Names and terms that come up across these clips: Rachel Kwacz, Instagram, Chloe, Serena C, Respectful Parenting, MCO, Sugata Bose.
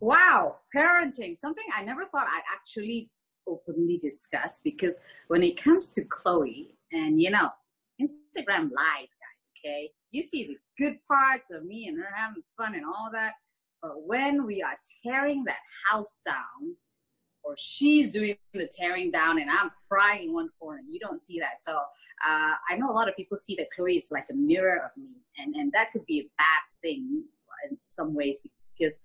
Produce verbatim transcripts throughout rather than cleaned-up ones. Wow, parenting, something I never thought I'd actually openly discuss, because when it comes to Chloe and, you know, Instagram live, guys, okay? You see the good parts of me and her having fun and all that, but when we are tearing that house down, or she's doing the tearing down and I'm crying in one corner, you don't see that. So uh, I know a lot of people see that Chloe is like a mirror of me, and, and that could be a bad thing in some ways, because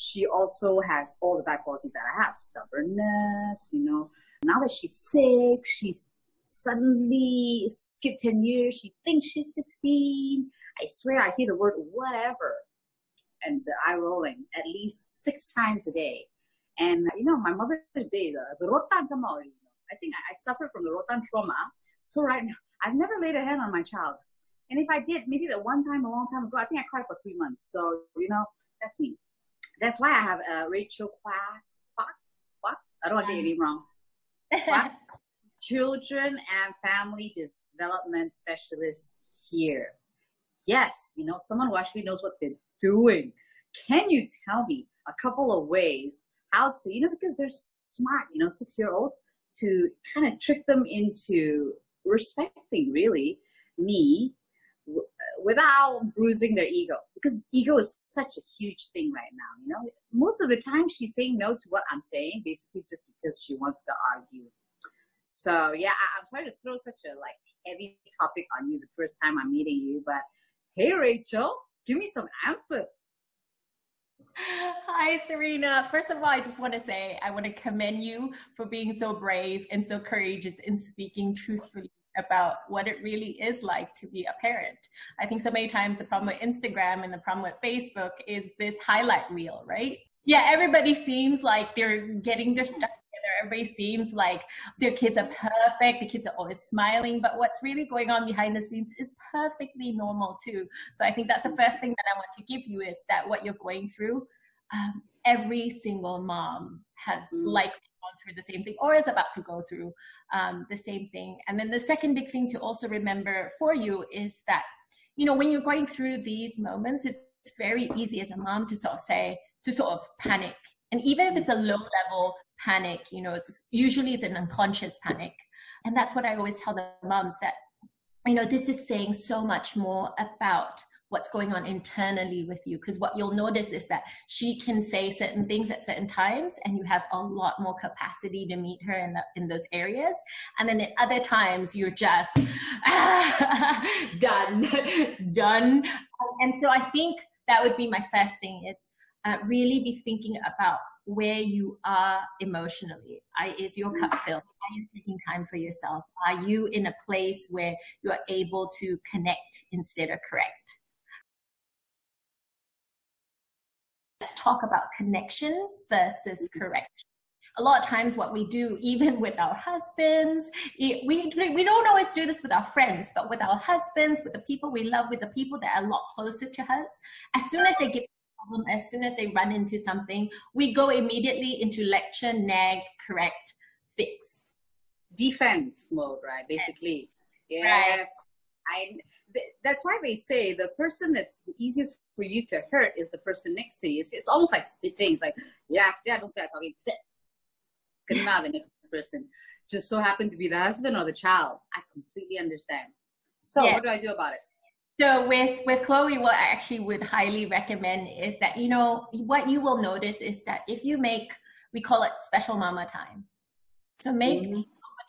she also has all the bad qualities that I have. Stubbornness, you know. Now that she's sick, she's suddenly skipped ten years. She thinks she's sixteen. I swear I hear the word whatever and the eye rolling at least six times a day. And, you know, my mother's day, the, the rotan trauma, you know, I think I, I suffer from the rotan trauma. So right now, I've never laid a hand on my child. And if I did, maybe that one time a long time ago, I think I cried for three months. So, you know, that's me. That's why I have uh, Rachel Kwacz, Kwacz, Kwacz? I don't want to get your name wrong. Kwacz, Children and Family Development Specialist here. Yes, you know, someone who actually knows what they're doing. Can you tell me a couple of ways how to, you know, because they're smart, you know, six-year-old, to kind of trick them into respecting, really, me, w without bruising their ego, because ego is such a huge thing right now, you know. Most of the time she's saying no to what I'm saying, basically just because she wants to argue. So, yeah, I I'm sorry to throw such a, like, heavy topic on you the first time I'm meeting you, but hey, Rachel, give me some answers. Hi, Serena. First of all, I just want to say I want to commend you for being so brave and so courageous in speaking truthfully about what it really is like to be a parent. I think so many times the problem with Instagram and the problem with Facebook is this highlight reel, right? Yeah, everybody seems like they're getting their stuff together. Everybody seems like their kids are perfect. The kids are always smiling. But what's really going on behind the scenes is perfectly normal too. So I think that's the first thing that I want to give you is that what you're going through, um, every single mom has like through the same thing or is about to go through um, the same thing. And then the second big thing to also remember for you is that, you know, when you're going through these moments, it's very easy as a mom to sort of say, to sort of panic. And even if it's a low level panic, you know, it's usually it's an unconscious panic. And that's what I always tell the moms that, you know, this is saying so much more about what's going on internally with you, because what you'll notice is that she can say certain things at certain times and you have a lot more capacity to meet her in, the, in those areas. And then at other times you're just done, done. And so I think that would be my first thing is uh, really be thinking about where you are emotionally. I, is your cup filled? Are you taking time for yourself? Are you in a place where you are able to connect instead of correct? Let's talk about connection versus correction. A lot of times what we do, even with our husbands, it, we, we don't always do this with our friends, but with our husbands, with the people we love, with the people that are a lot closer to us, as soon as they give a problem, as soon as they run into something, we go immediately into lecture, nag, correct, fix. Defense mode, right? Basically. Yes. Right. I, th that's why they say the person that's easiest for you to hurt is the person next to you. It's, it's almost like spitting. It's like, yeah, today I don't feel like talking. Spit. Because now the next person just so happened to be the husband or the child. I completely understand. So yeah. What do I do about it? So with, with Chloe, what I actually would highly recommend is that, you know, what you will notice is that if you make, we call it special mama time. So make mm-hmm.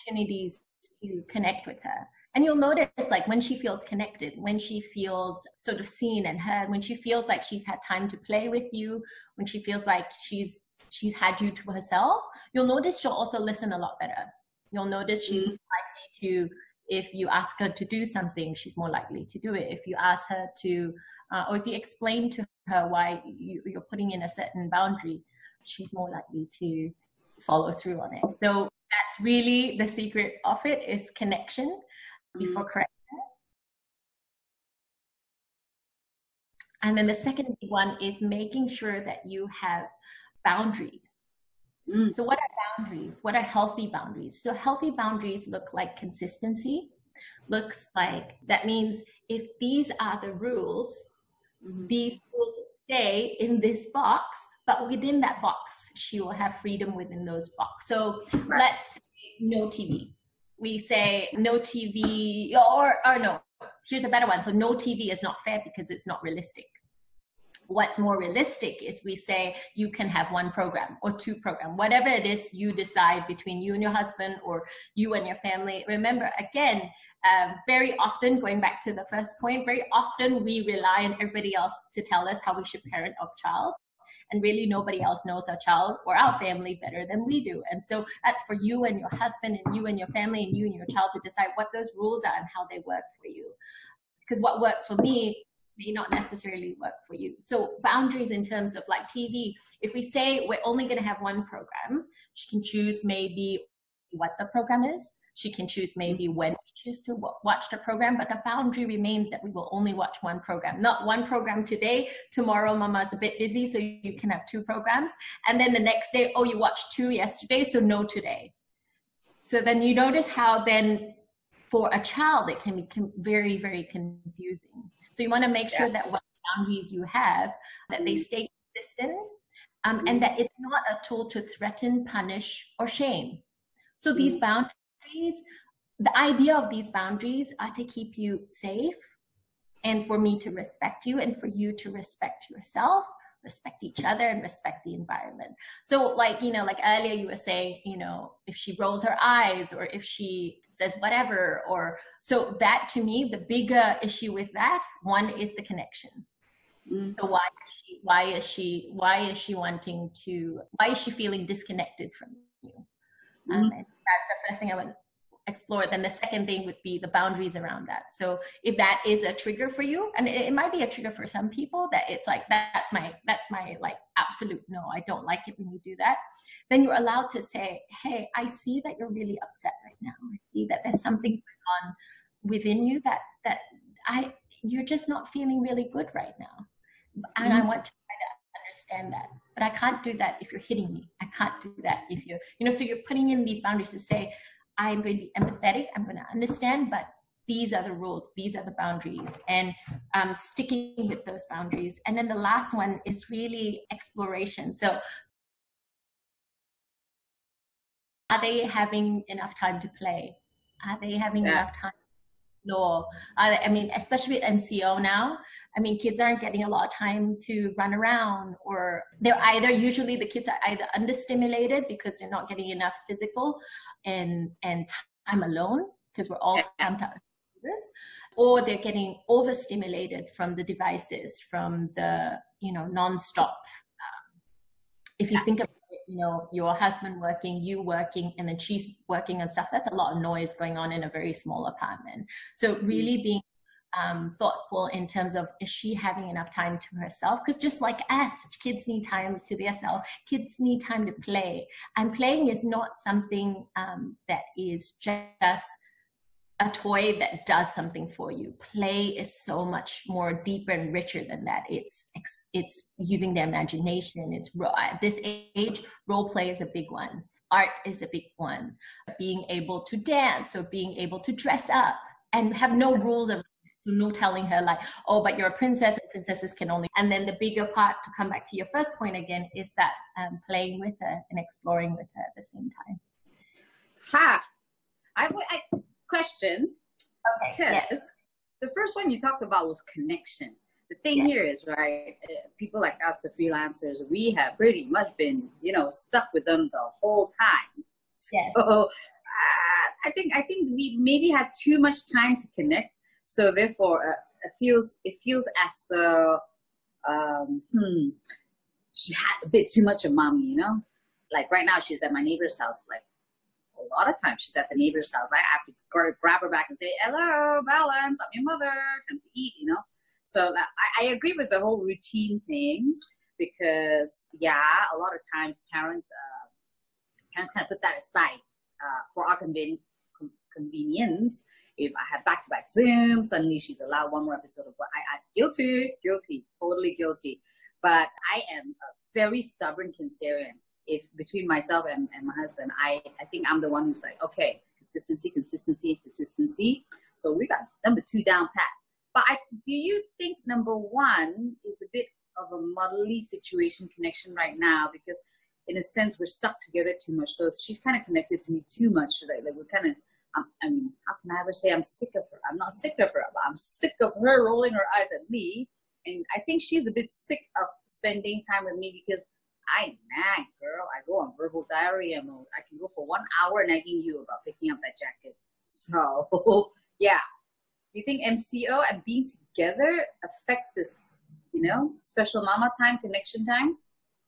opportunities to connect with her. And you'll notice like when she feels connected, when she feels sort of seen and heard, when she feels like she's had time to play with you, when she feels like she's she's had you to herself, you'll notice she'll also listen a lot better. You'll notice she's mm-hmm. likely to, if you ask her to do something, she's more likely to do it. If you ask her to, uh, or if you explain to her why you, you're putting in a certain boundary, she's more likely to follow through on it. So that's really the secret of it is connection. Before correction. And then the second one is making sure that you have boundaries. Mm. So what are boundaries? What are healthy boundaries? So healthy boundaries look like consistency, looks like, that means if these are the rules, mm-hmm. these rules stay in this box, but within that box, she will have freedom within those boxes. So right. let's say no T V. We say no T V, or, or no, here's a better one. So no T V is not fair because it's not realistic. What's more realistic is we say you can have one program or two program, whatever it is you decide between you and your husband or you and your family. Remember, again, um, very often, going back to the first point, very often we rely on everybody else to tell us how we should parent our child. And really nobody else knows our child or our family better than we do. And so that's for you and your husband and you and your family and you and your child to decide what those rules are and how they work for you. Because what works for me may not necessarily work for you. So boundaries in terms of like T V, if we say we're only going to have one program, she can choose maybe what the program is. She can choose maybe when we choose to watch the program, but the boundary remains that we will only watch one program, not one program today. Tomorrow, mama's a bit busy, so you can have two programs. And then the next day, oh, you watched two yesterday, so no today. So then you notice how then for a child, it can be very, very confusing. So you want to make sure yeah. that what boundaries you have, that they stay consistent um, and that it's not a tool to threaten, punish, or shame. So these boundaries, the idea of these boundaries are to keep you safe and for me to respect you and for you to respect yourself, respect each other, and respect the environment. So like, you know, like earlier you were saying, you know, if she rolls her eyes or if she says whatever, or so that to me, the bigger issue with that one is the connection. Mm-hmm. So why is she, why is she, why is she wanting to, why is she feeling disconnected from you? Mm-hmm. um, and that's the first thing I would explore. Then the second thing would be the boundaries around that. So if that is a trigger for you, and it, it might be a trigger for some people that it's like, that, that's my, that's my like absolute no, I don't like it when you do that. Then you're allowed to say, hey, I see that you're really upset right now. I see that there's something going on within you that, that I, you're just not feeling really good right now. And mm-hmm. I want to understand that, but I can't do that if you're hitting me. I can't do that if you're, you know, so you're putting in these boundaries to say, I'm going to be empathetic, I'm going to understand, but these are the rules, these are the boundaries, and um, sticking with those boundaries. And then the last one is really exploration. So are they having enough time to play? Are they having yeah. enough time? No, I, I mean, especially at M C O now, I mean, kids aren't getting a lot of time to run around, or they're either, usually the kids are either understimulated because they're not getting enough physical and, and time alone because we're all cramped out, or they're getting overstimulated from the devices, from the, you know, nonstop. Um, if you think about it, you know, your husband working, you working, and then she's working and stuff, that's a lot of noise going on in a very small apartment. So really being um, thoughtful in terms of, is she having enough time to herself? Because just like us, kids need time to themselves. Kids need time to play. And playing is not something um, that is just a toy that does something for you. Play is so much more deeper and richer than that. It's it's using their imagination. It's at this age, role play is a big one. Art is a big one. Being able to dance or being able to dress up and have no rules of, so no telling her like, oh, but you're a princess and princesses can only. And then the bigger part, to come back to your first point again, is that um, playing with her and exploring with her at the same time. Ha! I would. I... Question, okay, because yes. the first one you talked about was connection. The thing yes. here is, right, people like us, the freelancers, we have pretty much been, you know, stuck with them the whole time. Yes. So uh, I think I think we maybe had too much time to connect. So therefore, uh, it feels it feels as though um, hmm, she had a bit too much of mommy, you know. Like right now, she's at my neighbor's house, like. A lot of times she's at the neighbor's house. I have to grab her back and say, hello, balance, I'm your mother, time to eat, you know? So I, I agree with the whole routine thing because, yeah, a lot of times parents uh, parents kind of put that aside uh, for our conven convenience. If I have back-to-back Zoom, suddenly she's allowed one more episode of what I, I'm guilty, guilty, totally guilty. But I am a very stubborn Cancerian. If between myself and, and my husband, I, I think I'm the one who's like, okay, consistency, consistency, consistency. So we got number two down pat. But I, do you think number one is a bit of a motherly situation connection right now, because in a sense we're stuck together too much. So she's kind of connected to me too much today. Like we're kind of, I mean, how can I ever say I'm sick of her? I'm not sick of her, but I'm sick of her rolling her eyes at me. And I think she's a bit sick of spending time with me because I nag, girl. I go on verbal diarrhea mode. I can go for one hour nagging you about picking up that jacket. So, yeah. You think M C O and being together affects this, you know, special mama time, connection time?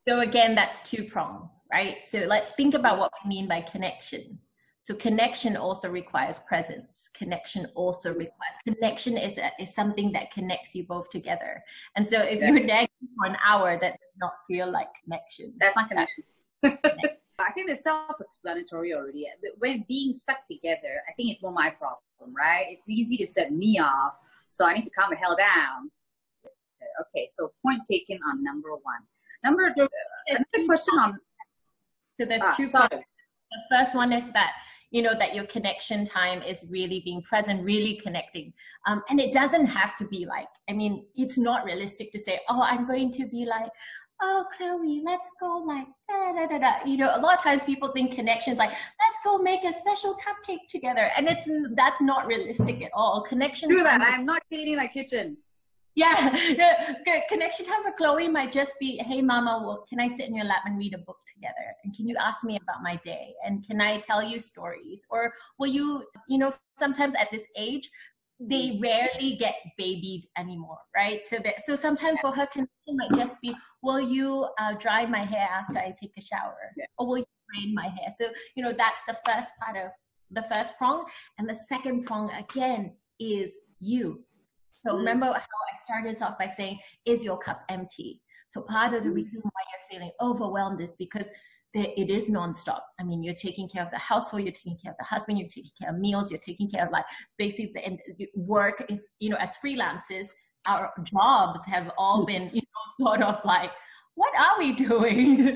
So again, that's two-pronged, right? So let's think about what we mean by connection. So connection also requires presence. Connection also requires, connection is a, is something that connects you both together. And so if exactly. you're nagging for an hour, that does not feel like connection. That's not connection. connection. I think it's self-explanatory already. When being stuck together, I think it's more my problem, right? It's easy to set me off. So I need to calm the hell down. Okay, so point taken on number one. Number, uh, another question on. So there's ah, two sorry. The first one is that, you know, that your connection time is really being present, really connecting. Um, and it doesn't have to be like, I mean, it's not realistic to say, oh, I'm going to be like, oh, Chloe, let's go like, da, da, da, da. You know, a lot of times people think connections like, let's go make a special cupcake together. And it's, that's not realistic at all. Connection. Do that. I'm not cleaning that kitchen. Yeah, connection time for Chloe might just be, hey, Mama, well, can I sit in your lap and read a book together? And can you ask me about my day? And can I tell you stories? Or will you, you know, sometimes at this age, they rarely get babied anymore, right? So that, so sometimes for her, connection might just be, will you uh, dry my hair after I take a shower? Yeah. Or will you braid my hair? So, you know, that's the first part of the first prong. And the second prong, again, is you. So remember how I started us off by saying, is your cup empty? So part of the reason why you're feeling overwhelmed is because it is nonstop. I mean, you're taking care of the household, you're taking care of the husband, you're taking care of meals, you're taking care of like basically the work is, you know, as freelancers, our jobs have all been, you know, sort of like, what are we doing?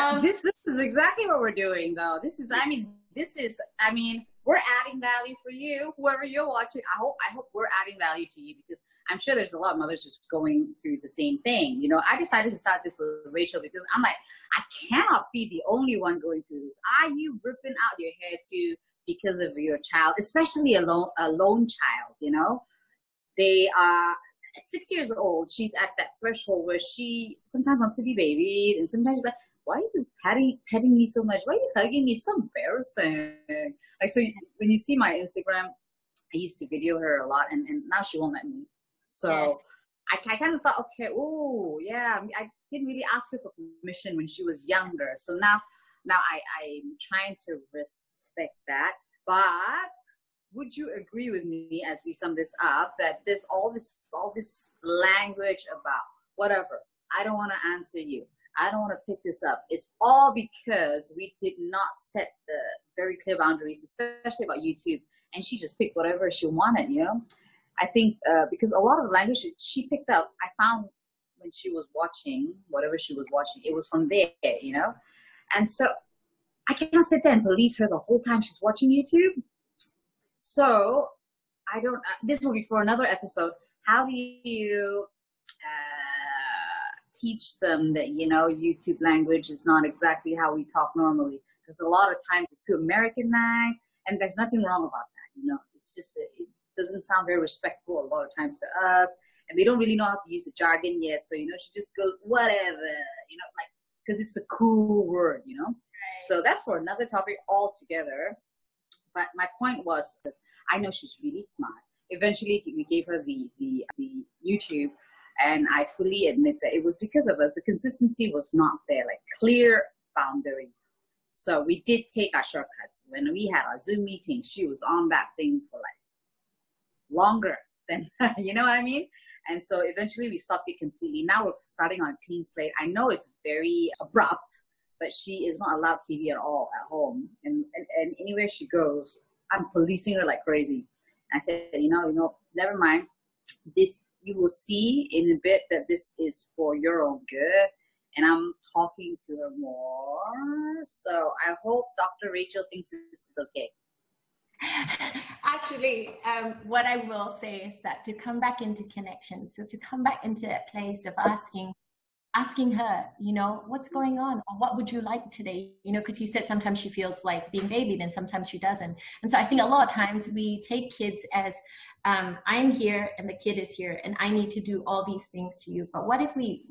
um, this, this is exactly what we're doing though. This is, I mean, this is, I mean, we're adding value for you, whoever you're watching. I hope I hope we're adding value to you, because I'm sure there's a lot of mothers just going through the same thing. You know, I decided to start this with Rachel because I'm like, I cannot be the only one going through this. Are you ripping out your hair too because of your child, especially a lone, a lone child, you know? They are at six years old. She's at that threshold where she sometimes wants to be babied and sometimes she's like, why are you petting, petting me so much? Why are you hugging me? It's so embarrassing. Like, so you, when you see my Instagram, I used to video her a lot, and, and now she won't let me. So I, I kind of thought, okay, oh, yeah, I didn't really ask her for permission when she was younger. So now, now I, I'm trying to respect that. But would you agree with me as we sum this up that this all this, all this language about whatever, I don't want to answer you, I don't want to pick this up, it's all because we did not set the very clear boundaries, especially about YouTube. And she just picked whatever she wanted, you know? I think uh, because a lot of language she picked up, I found when she was watching, whatever she was watching, it was from there, you know? And so I cannot sit there and police her the whole time she's watching YouTube. So I don't, uh, this will be for another episode. How do you, uh, teach them that, you know, YouTube language is not exactly how we talk normally, because a lot of times it's too Americanized, and there's nothing wrong about that, you know. It's just, it doesn't sound very respectful a lot of times to us, and they don't really know how to use the jargon yet, so, you know, she just goes, whatever, you know, like, because it's a cool word, you know. Right. So that's for another topic altogether, but my point was, because I know she's really smart. Eventually, we gave her the, the, the YouTube, and I fully admit that it was because of us. The consistency was not there, like clear boundaries. So we did take our shortcuts. When we had our Zoom meeting, she was on that thing for like longer than, you know what I mean? And so eventually we stopped it completely. Now we're starting on a clean slate. I know it's very abrupt, but she is not allowed T V at all at home. And, and, and anywhere she goes, I'm policing her like crazy. And I said, you know, you know, never mind. This, you will see in a bit that this is for your own good, and I'm talking to her more. So I hope Doctor Rachel thinks this is okay. Actually, um, what I will say is that to come back into connection, so to come back into a place of asking, asking her, you know, what's going on, or what would you like today? You know, because you said sometimes she feels like being babied and sometimes she doesn't. And so I think a lot of times we take kids as um, I'm here and the kid is here and I need to do all these things to you. But what if we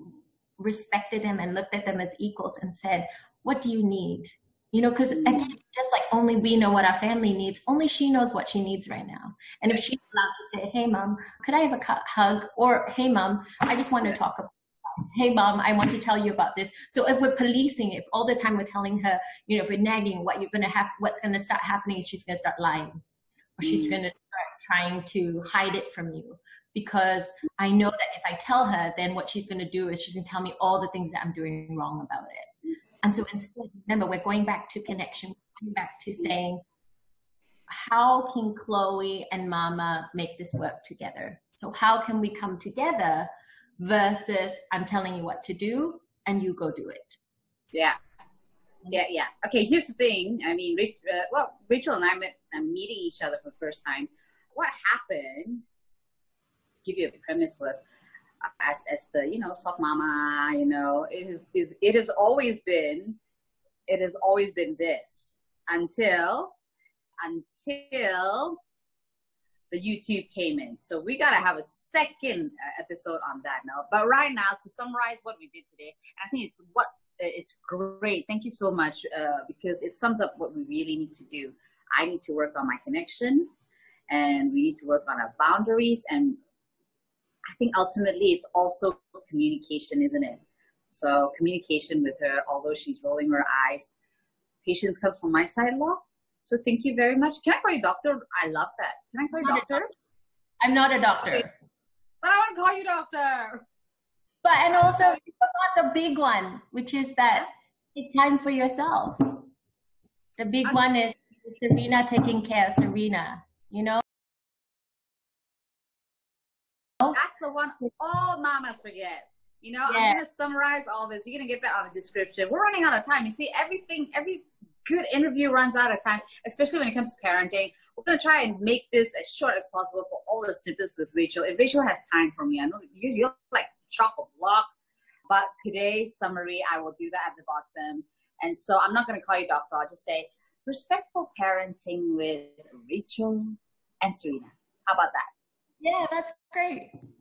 respected them and looked at them as equals and said, what do you need? You know, because again, just like only we know what our family needs, only she knows what she needs right now. And if she's allowed to say, hey, mom, could I have a hug? Or, hey, mom, I just want to talk about this. Hey, mom, I want to tell you about this. So if we're policing, if all the time we're telling her, you know, if we're nagging, what you're going to have, what's going to start happening is she's going to start lying. Or she's mm. going to start trying to hide it from you. Because I know that if I tell her, then what she's going to do is she's going to tell me all the things that I'm doing wrong about it. And so instead, remember, we're going back to connection, going back to saying, how can Chloe and Mama make this work together? So how can we come together versus I'm telling you what to do and you go do it? Yeah. Yeah, yeah. Okay, here's the thing. I mean, uh, well, Rachel and I met uh, meeting each other for the first time. What happened, to give you a premise, was As, as the, you know, soft mama, you know, it is, is, it has always been, it has always been this until, until the YouTube came in. So we got to have a second episode on that now. But right now, to summarize what we did today, I think it's what, it's great. Thank you so much uh, because it sums up what we really need to do. I need to work on my connection and we need to work on our boundaries, and I think ultimately it's also communication, isn't it? So communication with her, although she's rolling her eyes. Patience comes from my side a lot. So thank you very much. Can I call you doctor? I love that. Can I call you doctor? I'm not a doctor. Okay. But I want to call you doctor. But and also, you forgot the big one, which is that take time for yourself. The big I'm one is Serena taking care of Serena, you know? That's the one all mamas forget. You know, yes. I'm going to summarize all this. You're going to get that on a description. We're running out of time. You see, everything, every good interview runs out of time, especially when it comes to parenting. We're going to try and make this as short as possible for all the snippets with Rachel. If Rachel has time for me, I know you, you're like chock-a-block. But today's summary, I will do that at the bottom. And so I'm not going to call you doctor. I'll just say respectful parenting with Rachel and Serena. How about that? Yeah, that's great.